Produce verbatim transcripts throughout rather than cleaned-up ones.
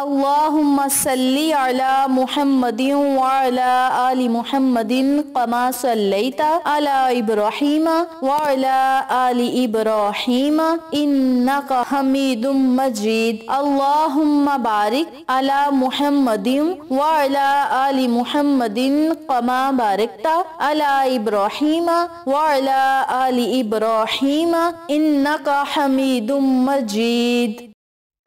अल्लाहुम्मा सल्ली अला मुहम्मदिन व अला आलि मुहम्मदिन कमा सल्लैता अला इब्राहीम व अला आलि इब्राहीम इन्नका हमीदुम मजीद। अल्लाहुम्मा बारिक अला मुहम्मदिन व अला आलि मुहम्मदिन कमा बारिकता अला इब्राहीम व अला आलि इब्राहीम इन्नका हमीदुम मजीद।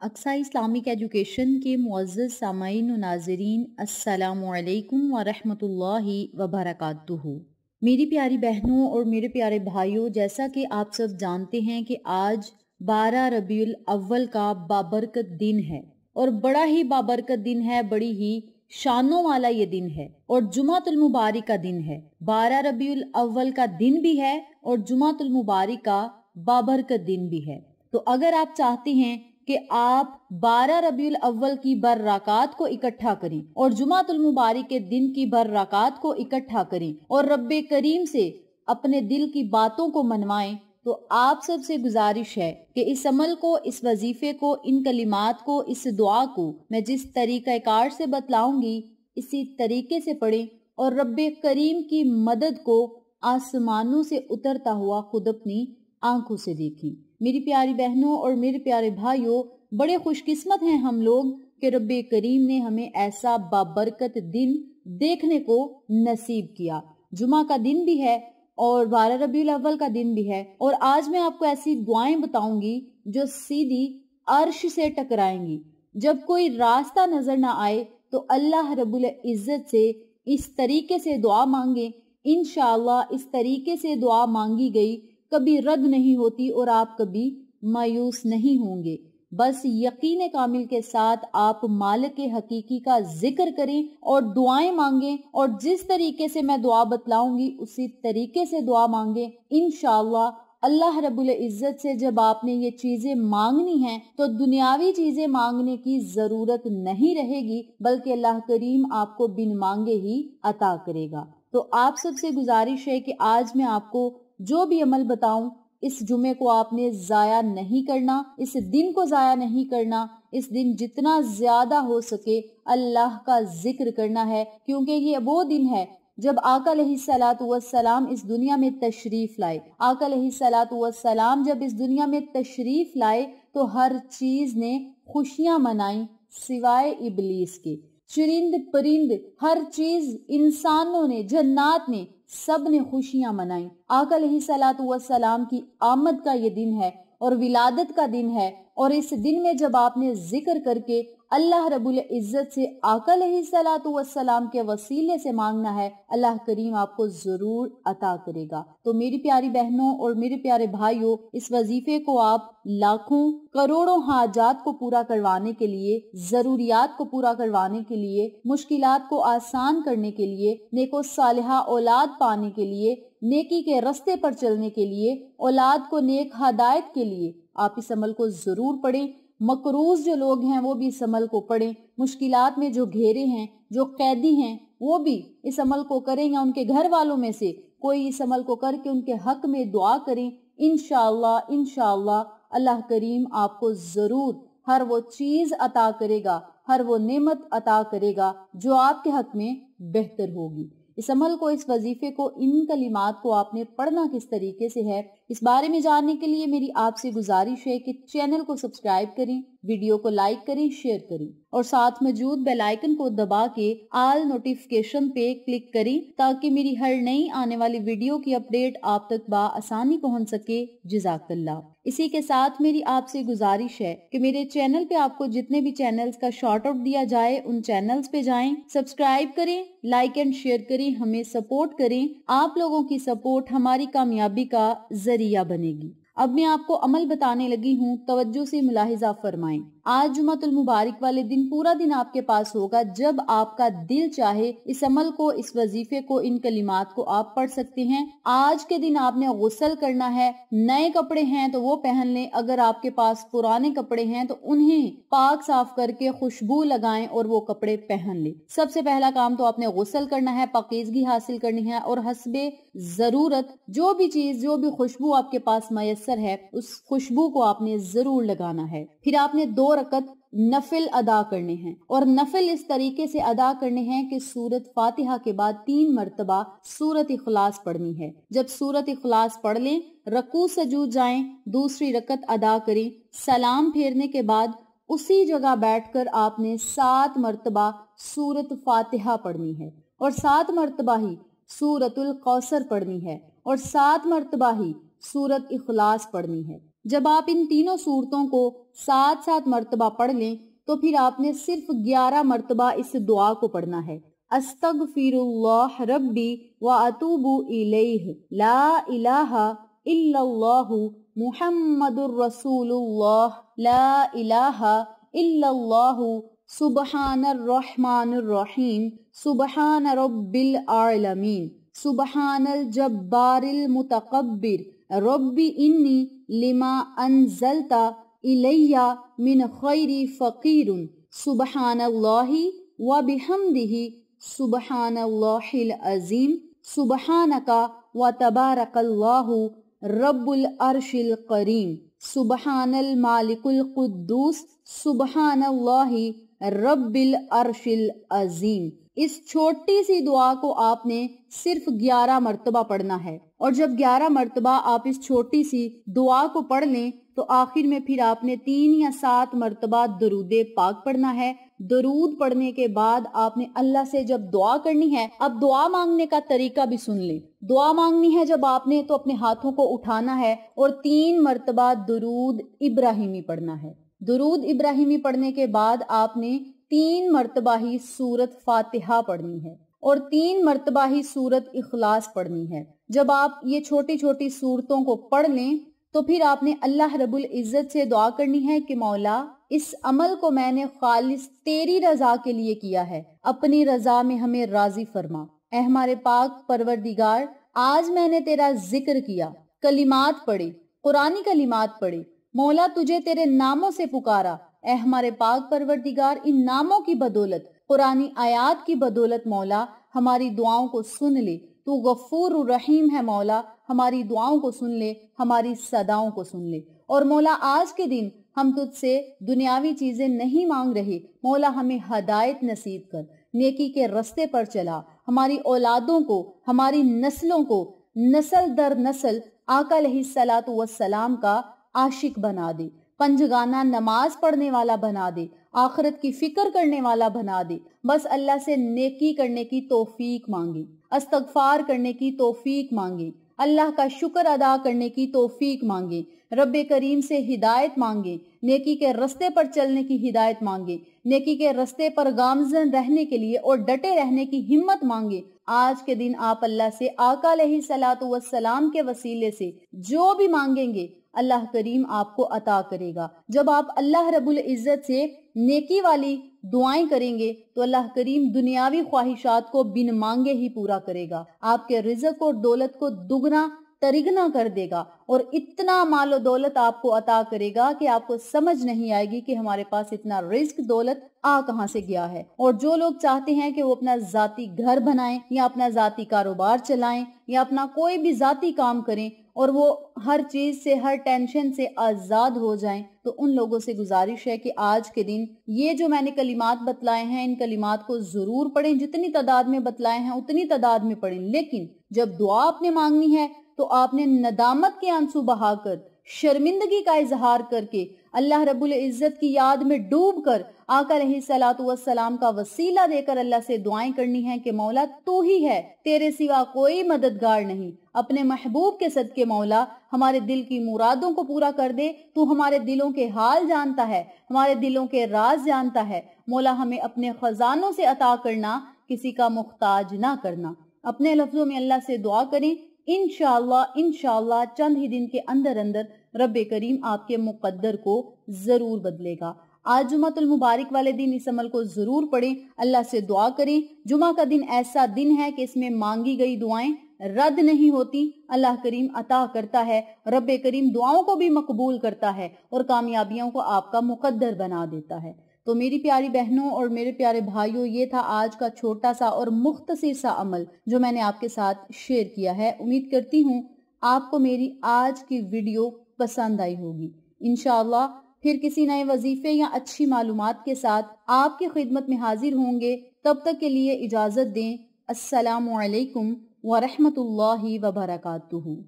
अक्सा इस्लामिक एजुकेशन के मुअज़्ज़ सामाईन व नाज़रीन, अस्सलामुअलैकुम व रहमतुल्लाहि व बरकातुहू। मेरी प्यारी बहनों और मेरे प्यारे भाइयों, जैसा कि आप सब जानते हैं कि आज बारह रबीउल अव्वल का बाबरकत दिन है और बड़ा ही बाबरकत दिन है, बड़ी ही शानों वाला ये दिन है और जुमातुल मुबारक का दिन है। बारह रबीउल अव्वल का दिन भी है और जुमातुल मुबारक का बाबरकत दिन भी है। तो अगर आप चाहते हैं कि आप बारह रबीउल अव्वल की बर्रकात को इकट्ठा करें और जुमातुल मुबारक के दिन की बर्रकात को इकट्ठा करें और रब्बे करीम से अपने दिल की बातों को मनवाएं, तो आप सबसे गुजारिश है कि इस अमल को, इस वजीफे को, इन कलिमात को, इस दुआ को मैं जिस तरीक़ाकार से बतलाऊंगी इसी तरीके से पढ़ें और रब्बे करीम की मदद को आसमानों से उतरता हुआ खुद अपनी आंखों से देखें। मेरी प्यारी बहनों और मेरे प्यारे भाइयों, बड़े खुशकिस्मत हैं हम लोग कि रब्बे करीम ने हमें ऐसा बाबरकत दिन देखने को नसीब किया। जुमा का दिन भी है और बारह रबीउल अव्वल का दिन भी है। और आज मैं आपको ऐसी दुआएं बताऊंगी जो सीधी अर्श से टकराएंगी। जब कोई रास्ता नजर ना आए तो अल्लाह रब्बुल इज्जत से इस तरीके से दुआ मांगे। इंशाअल्लाह इस तरीके से दुआ मांगी गई कभी रद्द नहीं होती और आप कभी मायूस नहीं होंगे। बस यकीन कामिल के साथ आप मालिक के हकीकी का जिक्र करें और दुआएं मांगें और जिस तरीके से मैं दुआ बतलाऊंगी उसी तरीके से दुआ मांगें। इंशाअल्लाह अल्लाह रब्बुल इज्जत से जब आपने ये चीजें मांगनी हैं तो दुनियावी चीजें मांगने की जरूरत नहीं रहेगी, बल्कि अल्लाह करीम आपको बिन मांगे ही अता करेगा। तो आप सबसे गुजारिश है कि आज मैं आपको जो भी अमल बताऊं इस जुमे को आपने जाया नहीं करना, इस दिन को जाया नहीं करना। इस दिन जितना ज्यादा हो सके अल्लाह का जिक्र करना है, क्योंकि ये वो दिन है जब आका अलैहिस्सलातु वस्सलाम इस दुनिया में तशरीफ लाए। आका अलैहिस्सलातु वस्सलाम जब इस दुनिया में तशरीफ लाए तो हर चीज ने खुशियां मनाई सिवाय इबलीस के। चुरिंद परिंद हर चीज, इंसानों ने, जन्नात ने, सब ने खुशियां मनाई। आका अलैहिस्सलातु वस्सलाम की आमद का ये दिन है और विलादत का दिन है। और इस दिन में जब आपने जिक्र करके अल्लाह रब्बुल इज्जत से आका अलैहिस्सलातु वस्सलाम के वसीले से मांगना है, अल्लाह करीम आपको जरूर अता करेगा। तो मेरी प्यारी बहनों और मेरे प्यारे भाइयों, इस वजीफे को आप लाखों करोड़ों हाजात को पूरा करवाने के लिए, जरूरियात को पूरा करवाने के लिए, मुश्किलात को आसान करने के लिए, नेको सालिहा औलाद पाने के लिए, नेकी के रस्ते पर चलने के लिए, औलाद को नेक हदायत के लिए आप इस अमल को जरूर पढ़ें। मकरूज जो लोग हैं वो भी इस अमल को पढ़ें। मुश्किलात में जो घेरे हैं, जो कैदी हैं, वो भी इस अमल को करें या उनके घर वालों में से कोई इस अमल को करके उनके हक में दुआ करें। इंशाअल्लाह इंशाअल्लाह अल्लाह करीम आपको जरूर हर वो चीज अता करेगा, हर वो नेमत अता करेगा जो आपके हक में बेहतर होगी। इस अमल को, इस वजीफे को, इन कलिमात को आपने पढ़ना किस तरीके से है, इस बारे में जानने के लिए मेरी आपसे गुजारिश है कि चैनल को सब्सक्राइब करें, वीडियो को लाइक करें, शेयर करें और साथ मौजूद बेल आइकन को दबा के ऑल नोटिफिकेशन पे क्लिक करें ताकि मेरी हर नई आने वाली वीडियो की अपडेट आप तक बआसानी पहुंच सके। जज़ाकल्लाह। इसी के साथ मेरी आपसे गुजारिश है कि मेरे चैनल पे आपको जितने भी चैनल्स का शॉर्ट आउट दिया जाए उन चैनल्स पे जाएं, सब्सक्राइब करें, लाइक एंड शेयर करें, हमें सपोर्ट करें। आप लोगों की सपोर्ट हमारी कामयाबी का जरिया बनेगी। अब मैं आपको अमल बताने लगी हूँ, तवज्जो से मुलाहिजा फरमाएं। आज जुमातुल मुबारक वाले दिन पूरा दिन आपके पास होगा, जब आपका दिल चाहे इस अमल को, इस वजीफे को, इन कलिमात को आप पढ़ सकते हैं। आज के दिन आपने गुस्ल करना है, नए कपड़े हैं तो वो पहन लें, अगर आपके पास पुराने कपड़े हैं तो उन्हें पाक साफ करके खुशबू लगाएं और वो कपड़े पहन लें। सबसे पहला काम तो आपने गुस्ल करना है, पाकीजगी हासिल करनी है और हसबे जरूरत जो भी चीज, जो भी खुशबू आपके पास मयसर है उस खुशबू को आपने जरूर लगाना है। फिर आपने दो दो रकत नफिल अदा करने हैं और नफिल इस तरीके से अदा करने हैं कि सूरत फातिहा के बाद तीन मरतबा सूरत इखलास पढ़नी है। जब सूरत इखलास पढ़ लें, रकू सजूद जाएं, दूसरी रकत अदा करें। सलाम फेरने के बाद उसी जगह बैठकर आपने सात मरतबा सूरत फातिहा पढ़नी है और सात मरतबा ही सूरतुल कौसर पढ़नी है और सात मरतबा ही सूरत इखलास पढ़नी है। जब आप इन तीनों सूरतों को सात सात मरतबा पढ़ लें तो फिर आपने सिर्फ ग्यारह मरतबा इस दुआ को पढ़ना है, अस्तगफिरुल्लाह रब्बी व अतूबु इलैहि ला इलाहा इल्लल्लाहु मुहम्मदुर रसूलुल्लाह ला इलाहा इल्लल्लाहु सुब्हानर रहमानुर रहीम सुब्हान रब्बिल आलमीन सुब्हानल जब्बारिल मुतकब्बिर रब्बी इन्नी लिमा अनजलता इलैया मिन खैरी फकीरुन सुब्हानल्लाहि व बिहम्दिही सुब्हानल्लाहिल अजीम सुब्हानका व तबारकल्लाहु रब्बुल अर्शिल करीम सुब्हानल मालिकुल कुद्दूस सुब्हानल्लाहि रब्बिल अर्शिल अजीम। इस छोटी सी दुआ को आपने सिर्फ ग्यारह मरतबा पढ़ना है और जब ग्यारह मरतबा आप इस छोटी सी दुआ को पढ़ लें तो आखिर में फिर आपने तीन या सात मरतबा दरूदे पाक पढ़ना है। दरूद पढ़ने के बाद आपने अल्लाह से जब दुआ करनी है, अब दुआ मांगने का तरीका भी सुन लें। दुआ मांगनी है जब आपने तो अपने हाथों को उठाना है और तीन मरतबा दरूद इब्राहिमी पढ़ना है। दरूद इब्राहिमी पढ़ने के बाद आपने तीन मरतबा ही सूरत फातिहा पढ़नी है और तीन मरतबा ही सूरत इखलास पढ़नी है। जब आप ये छोटी छोटी सूरतों को पढ़ लें तो फिर आपने अल्लाह रब्बुल इज्जत से दुआ करनी है कि मौला, इस अमल को मैंने खालिस तेरी रजा के लिए किया है, अपनी रजा में हमें राजी फरमा। ऐ हमारे पाक परवरदिगार, आज मैंने तेरा जिक्र किया, कलिमात पढ़े, कुरानी कलिमात पढ़े, मौला तुझे तेरे नामों से पुकारा। ऐ हमारे पाक परवरदिगार, इन नामों की बदौलत, कुरानी आयात की बदौलत मौला हमारी दुआओं को सुन ले। तू गफूर रहीम है मौला, हमारी दुआओं को सुन ले, हमारी सदाओं को सुन ले। और मौला आज के दिन हम तुझसे दुनियावी चीजें नहीं मांग रहे, मौला हमें हदायत नसीब कर, नेकी के रस्ते पर चला, हमारी औलादों को, हमारी नस्लों को नस्ल दर नस्ल आका अलैहिस्सलातु वस्सलाम का आशिक बना दे, पंजगाना नमाज पढ़ने वाला बना दे, आखिरत की फिक्र करने वाला बना दे। बस अल्लाह से नेकी करने की तौफीक मांगे, इस्तगफार करने की तौफीक मांगे, अल्लाह का शुक्र अदा करने की तौफीक मांगे, रब्बे करीम से हिदायत मांगे, नेकी के रस्ते पर चलने की हिदायत मांगे, नेकी के रस्ते पर गामजन रहने के लिए और डटे रहने की हिम्मत मांगे। आज के दिन आप अल्लाह से आका अलैहिस्सलातु वस्सलाम के वसीले से जो भी मांगेंगे अल्लाह करीम आपको अता करेगा। जब आप अल्लाह रब्बुल इज्जत से नेकी वाली दुआएं करेंगे तो अल्लाह करीम दुनियावी ख्वाहिशात को बिन मांगे ही पूरा करेगा, आपके रिज़्क और दौलत को दुगना तरिगना कर देगा और इतना मालो दौलत आपको अता करेगा कि आपको समझ नहीं आएगी कि हमारे पास इतना रिस्क दौलत आ कहाँ से गया है। और जो लोग चाहते हैं कि वो अपना जाती घर बनाएं या अपना जाती कारोबार चलाएं या अपना कोई भी जाती काम करें और वो हर चीज से, हर टेंशन से आजाद हो जाएं, तो उन लोगों से गुजारिश है कि आज के दिन ये जो मैंने कलिमात बतलाए हैं, इन कलिमात को जरूर पढ़ें, जितनी तादाद में बतलाए हैं उतनी तादाद में पढ़ें। लेकिन जब दुआ आपने मांगनी है तो आपने नदामत के आंसू बहाकर, शर्मिंदगी का इजहार करके, अल्लाह रब्बुल इज्जत की याद में डूब कर, आका अलैहिस्सलातु वस्सलाम का वसीला देकर अल्लाह से दुआएं करनी है कि मौला तू ही है, तेरे सिवा कोई मददगार नहीं, अपने महबूब के सदके मौला हमारे दिल की मुरादों को पूरा कर दे। तू हमारे दिलों के हाल जानता है, हमारे दिलों के राज जानता है, मौला हमें अपने खजानों से अता करना, किसी का मुख्ताज ना करना। अपने लफ्जों में अल्लाह से दुआ करें, इंशाअल्लाह इंशाअल्लाह चंद ही दिन के अंदर अंदर रब्बे करीम आपके मुकद्दर को जरूर बदलेगा। आज जुमातुल मुबारक वाले दिन इस अमल को जरूर पढ़ें, अल्लाह से दुआ करें। जुमा का दिन ऐसा दिन है कि इसमें मांगी गई दुआएं रद्द नहीं होती, अल्लाह करीम अता करता है, रब्बे करीम दुआओं को भी मकबूल करता है और कामयाबियों को आपका मुकद्दर बना देता है। तो मेरी प्यारी बहनों और मेरे प्यारे भाइयों, ये था आज का छोटा सा और मुख्तसर सा अमल जो मैंने आपके साथ शेयर किया है। उम्मीद करती हूँ आपको मेरी आज की वीडियो पसंद आई होगी। इंशाअल्लाह फिर किसी नए वजीफे या अच्छी मालूमात के साथ आपकी खिदमत में हाजिर होंगे। तब तक के लिए इजाज़त दें। अस्सलामु अलैकुम व रहमतुल्लाहि व बरकातुहू।